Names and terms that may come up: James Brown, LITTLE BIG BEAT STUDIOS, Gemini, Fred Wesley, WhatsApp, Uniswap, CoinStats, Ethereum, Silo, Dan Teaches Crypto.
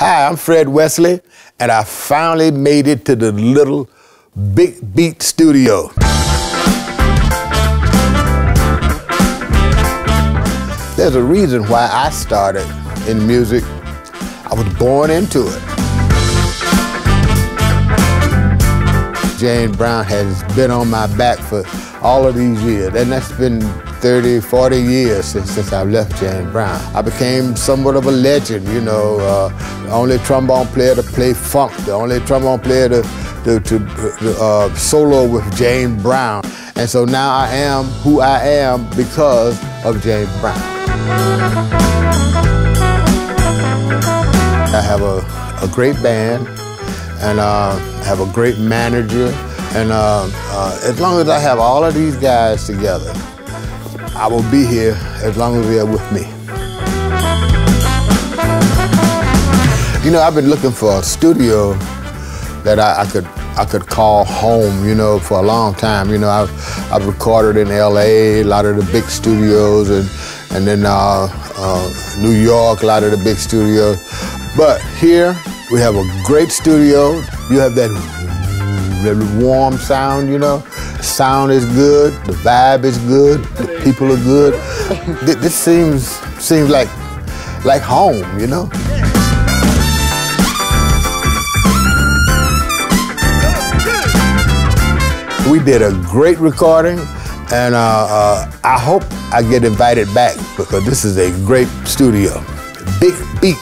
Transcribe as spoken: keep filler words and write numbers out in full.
Hi, I'm Fred Wesley, and I finally made it to the little Big Beat studio. There's a reason why I started in music. I was born into it. James Brown has been on my back for all of these years, and that's been thirty, forty years since, since I left James Brown. I became somewhat of a legend, you know, uh, the only trombone player to play funk, the only trombone player to, to, to uh, solo with James Brown. And so now I am who I am because of James Brown. I have a, a great band, and uh, I have a great manager, and uh, uh, as long as I have all of these guys together, I will be here as long as they are with me. You know, I've been looking for a studio that I, I could I could call home, you know, for a long time. You know, I've, I've recorded in L A, a lot of the big studios, and, and then uh, uh, New York, a lot of the big studios. But here, we have a great studio. You have that warm sound, you know. Sound is good, the vibe is good, the people are good. This seems seems like like home, you know. We did a great recording, and uh, uh, I hope I get invited back because this is a great studio. Big Beat.